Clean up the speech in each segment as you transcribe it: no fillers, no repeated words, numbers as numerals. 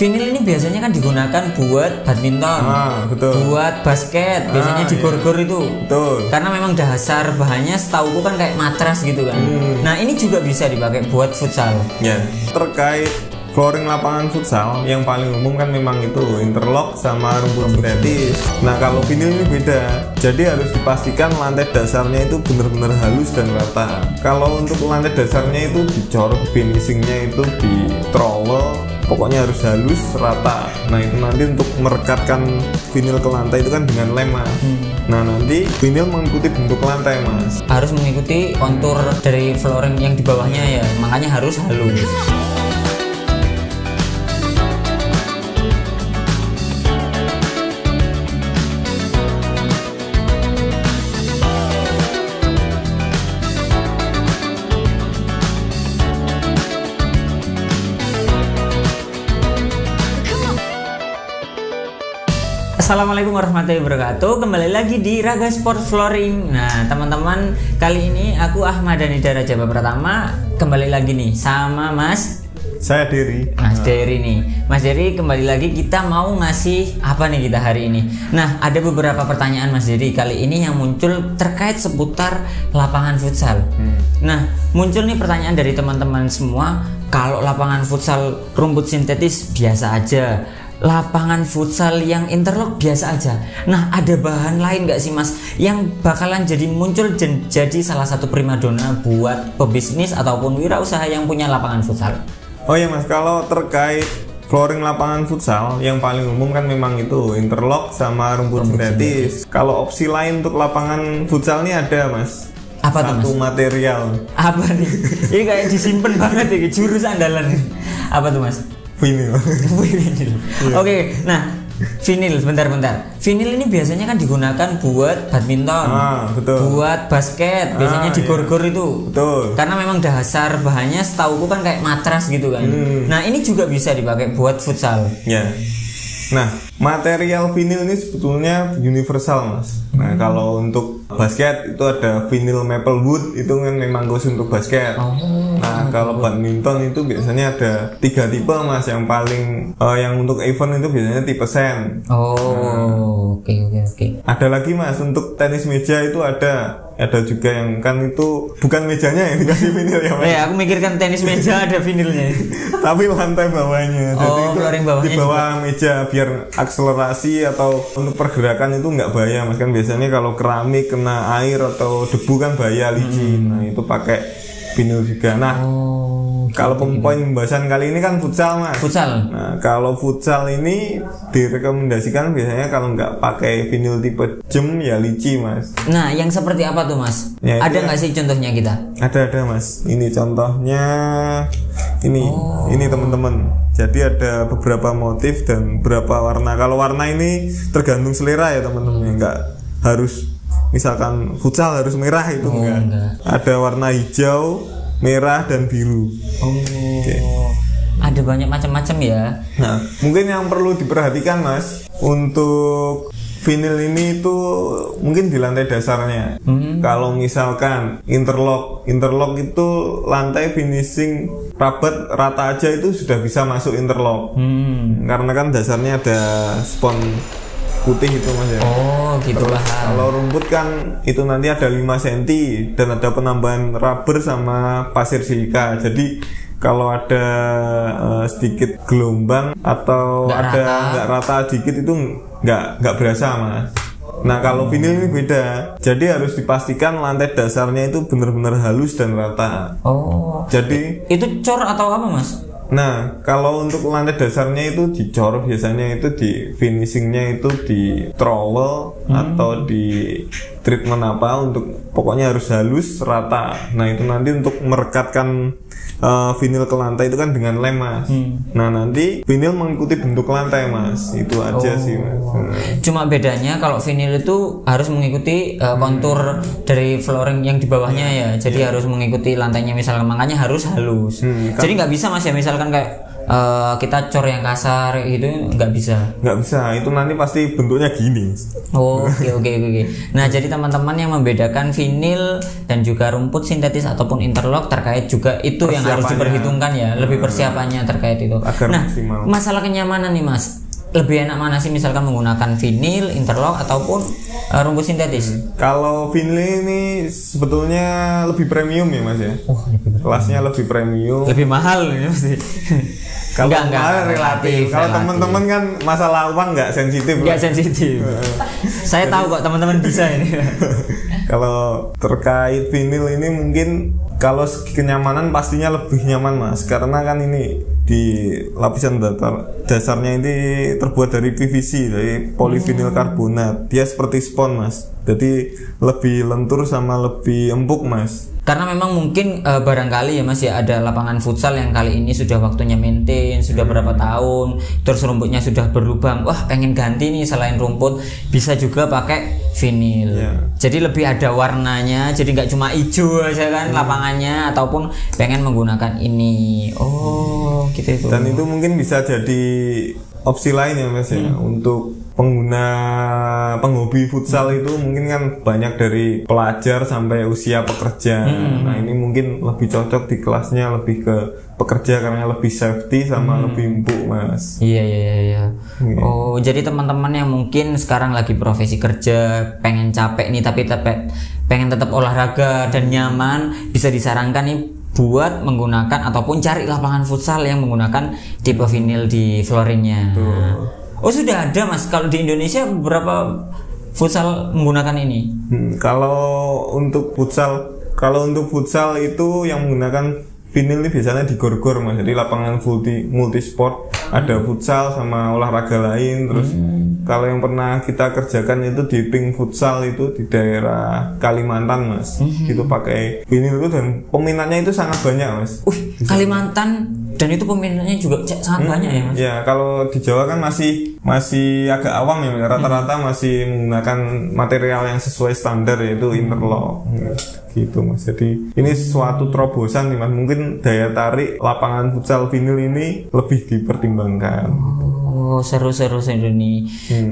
Vinyl ini biasanya kan digunakan buat badminton, buat basket, biasanya digor-gor itu. Betul. Karena memang dasar bahannya setauku kan kayak matras gitu kan. Nah, ini juga bisa dipakai buat futsal. Ya. Terkait flooring lapangan futsal, yang paling umum kan memang itu interlock sama rumput sintetis. Nah, kalau vinyl ini beda. Jadi harus dipastikan lantai dasarnya itu benar-benar halus dan rata. Kalau untuk lantai dasarnya itu dicoret, finishingnya itu di trowel. Pokoknya harus halus, rata. Nah, itu nanti untuk merekatkan vinyl ke lantai itu kan dengan lem, Mas. Nah, nanti vinyl mengikuti bentuk lantai, Mas. Harus mengikuti kontur dari flooring yang di bawahnya ya. Makanya harus halus. Assalamualaikum warahmatullahi wabarakatuh. Kembali lagi di Raga Sport Flooring. Nah, teman-teman, kali ini aku Ahmad Nida Raja pertama kembali lagi nih sama Mas. Saya Deri. Mas Deri nih. Mas Deri, kembali lagi kita mau ngasih apa nih kita hari ini? Nah, ada beberapa pertanyaan Mas Deri kali ini yang muncul terkait seputar lapangan futsal. Nah, muncul nih pertanyaan dari teman-teman semua, kalau lapangan futsal rumput sintetis biasa aja, lapangan futsal yang interlock biasa aja. Nah, ada bahan lain nggak sih Mas yang bakalan jadi muncul jadi salah satu primadona buat pebisnis ataupun wirausaha yang punya lapangan futsal? Oh iya Mas, kalau terkait flooring lapangan futsal yang paling umum kan memang itu interlock sama rumput sintetis. Kalau opsi lain untuk lapangan futsal ini ada Mas. Apa tuh Mas? Material. Apa nih? Ini kayak disimpan banget ya, jurus andalan. Apa tuh Mas? Vinyl. Vinyl. Oke, nah vinyl bentar-bentar. Vinyl ini biasanya kan digunakan buat badminton, buat basket, biasanya digor-gor itu. Betul. Karena memang dasar bahannya setauku kan kayak matras gitu kan. Nah, ini juga bisa dipakai buat futsal. Ya. Nah, material vinyl ini sebetulnya universal, Mas. Nah, kalau untuk basket itu ada vinyl maple wood, itu kan memang khusus untuk basket. Nah, kalau badminton itu biasanya ada 3 tipe Mas, yang paling yang untuk event itu biasanya tipe sand. Oke. Ada lagi Mas, untuk tenis meja itu ada juga yang kan itu bukan mejanya yang dikasih vinil ya Mas. Ya, aku mikirkan tenis meja ada vinilnya. Tapi lantai bawahnya. Jadi itu di bawah juga meja biar akselerasi atau untuk pergerakan itu nggak bahaya Mas, kan biasanya kalau keramik kena air atau debu kan bahaya, licin. Nah, itu pakai vinyl juga. Nah, kalau poin pembahasan kali ini kan futsal Mas. Futsal. Nah, kalau futsal ini direkomendasikan biasanya kalau nggak pakai vinyl tipe gem ya lici Mas. Nah, yang seperti apa tuh Mas? Ya, ada nggak sih contohnya kita? Ada Mas. Ini contohnya ini teman-teman. Jadi ada beberapa motif dan beberapa warna. Kalau warna ini tergantung selera ya teman-teman. Nggak harus misalkan futsal harus merah itu enggak. Ada warna hijau, merah dan biru. Ada banyak macam-macam ya. Nah, mungkin yang perlu diperhatikan Mas, untuk vinyl ini itu mungkin di lantai dasarnya. Kalau misalkan interlock itu lantai finishing rapat rata aja itu sudah bisa masuk interlock. Karena kan dasarnya ada spons putih itu Mas ya. Gitulah. Kalau rumput kan itu nanti ada 5 cm dan ada penambahan rubber sama pasir silika. Jadi kalau ada sedikit gelombang atau nggak rata sedikit itu nggak berasa Mas. Nah, kalau vinyl ini beda. Jadi harus dipastikan lantai dasarnya itu benar-benar halus dan rata. Jadi itu cor atau apa Mas? Nah, kalau untuk lantai dasarnya itu dicor, biasanya itu di finishingnya itu di trowel atau di treatment apa, untuk pokoknya harus halus, rata. Nah, itu nanti untuk merekatkan vinyl ke lantai itu kan dengan lem Mas. Nah, nanti vinyl mengikuti bentuk lantai Mas. Itu aja sih Mas. Cuma bedanya kalau vinyl itu harus mengikuti kontur dari flooring yang di bawahnya ya. Jadi harus mengikuti lantainya misalnya, makanya harus halus. Jadi nggak bisa Mas ya, misalkan kayak kita cor yang kasar gitu nggak bisa. Nggak bisa, itu nanti pasti bentuknya gini. Oke. Nah, jadi teman-teman yang membedakan vinil dan juga rumput sintetis ataupun interlock terkait juga itu yang harus diperhitungkan ya, lebih persiapannya terkait itu. Nah, masalah kenyamanan nih Mas, lebih enak mana sih misalkan menggunakan vinil, interlock ataupun rumput sintetis? Kalau vinil ini sebetulnya lebih premium ya Mas ya. Kelasnya lebih premium. Lebih mahal ya pasti. Kalau mahal relatif. Kalau teman-teman kan masalah uang nggak sensitif. Nggak sensitif. Saya tahu kok teman-teman bisa ini. Kalau terkait vinil ini mungkin kalau kenyamanan pastinya lebih nyaman Mas, karena kan ini di lapisan dasarnya ini terbuat dari PVC, dari polivinil karbonat. Dia seperti spons Mas, jadi lebih lentur sama lebih empuk Mas. Karena memang mungkin barangkali ya Mas ya, ada lapangan futsal yang kali ini sudah waktunya maintain, sudah berapa tahun, terus rumputnya sudah berlubang, wah pengen ganti nih, selain rumput bisa juga pakai vinil. Jadi lebih ada warnanya, jadi nggak cuma hijau aja kan lapangannya, ataupun pengen menggunakan ini. Gitu itu. Dan itu mungkin bisa jadi opsi lain ya Mas ya, untuk penghobi futsal itu mungkin kan banyak dari pelajar sampai usia pekerja. Nah, ini mungkin lebih cocok di kelasnya lebih ke pekerja karena lebih safety sama lebih empuk Mas. Iya. Oh, jadi teman-teman yang mungkin sekarang lagi profesi kerja, pengen capek nih tapi pengen tetap olahraga dan nyaman, bisa disarankan nih buat menggunakan ataupun cari lapangan futsal yang menggunakan tipe vinil di flooringnya. Oh, sudah ada Mas, kalau di Indonesia beberapa futsal menggunakan ini? Kalau untuk futsal itu yang menggunakan vinil ini biasanya di Gorgor Mas. Jadi lapangan multisport, ada futsal sama olahraga lain. Terus kalau yang pernah kita kerjakan itu di Ping Futsal, itu di daerah Kalimantan Mas. Itu pakai vinil itu dan peminatnya itu sangat banyak Mas. Kalimantan, dan itu peminatnya juga sangat banyak ya Mas. Ya, kalau di Jawa kan masih agak awam ya, rata-rata masih menggunakan material yang sesuai standar yaitu interlock gitu Mas. Jadi ini suatu terobosan nih Mas, mungkin daya tarik lapangan futsal vinil ini lebih dipertimbangkan. Seru-seru ini.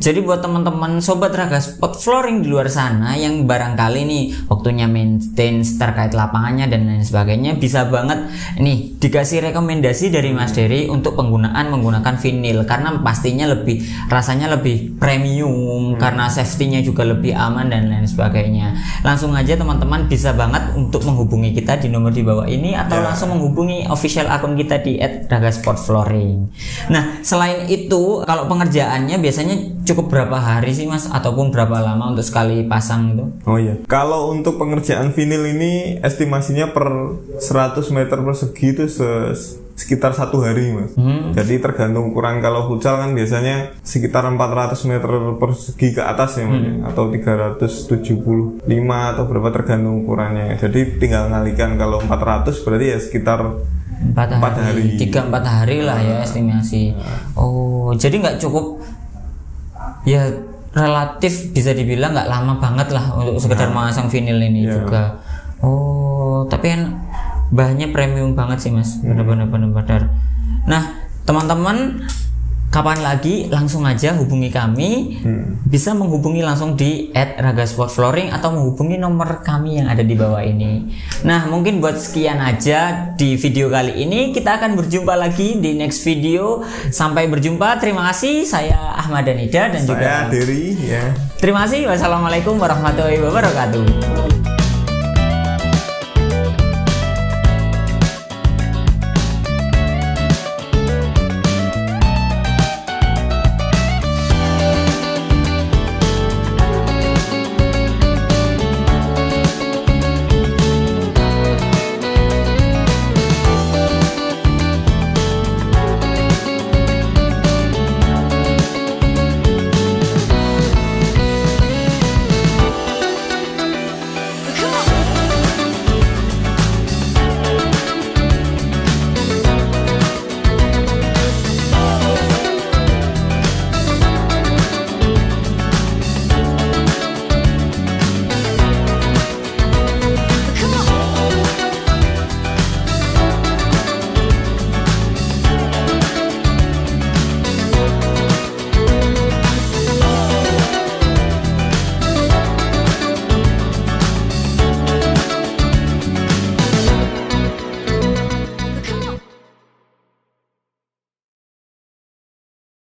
Jadi buat teman-teman sobat Raga Sport Flooring di luar sana yang barangkali nih waktunya maintain terkait lapangannya dan lain sebagainya, bisa banget nih dikasih rekomendasi dari Mas Deri untuk penggunaan menggunakan vinil, karena pastinya rasanya lebih premium, karena safety-nya juga lebih aman dan lain sebagainya. Langsung aja teman-teman bisa banget untuk menghubungi kita di nomor di bawah ini, atau langsung menghubungi official akun kita di @ragasportflooring. Nah, selain itu, kalau pengerjaannya biasanya cukup berapa hari sih Mas, ataupun berapa lama untuk sekali pasang itu? Kalau untuk pengerjaan vinil ini estimasinya per 100 meter persegi itu sekitar 1 hari Mas. Jadi tergantung ukuran, kalau futsal kan biasanya sekitar 400 meter persegi ke atas ya Mas, atau 375 atau berapa tergantung ukurannya. Jadi tinggal ngalikan, kalau 400 berarti ya sekitar 4 hari, 3-4 hari lah ya estimasi. Jadi nggak cukup ya, relatif bisa dibilang nggak lama banget lah untuk sekedar memasang vinil ini juga. Tapi kan bahannya premium banget sih Mas, benar-benar. Nah teman-teman, kapan lagi, langsung aja hubungi kami. Bisa menghubungi langsung di @ragasportflooring atau menghubungi nomor kami yang ada di bawah ini. Nah, mungkin buat sekian aja di video kali ini. Kita akan berjumpa lagi di next video. Sampai berjumpa. Terima kasih. Saya Ahmad Nida dan juga saya Deri. Terima kasih. Wassalamualaikum warahmatullahi wabarakatuh.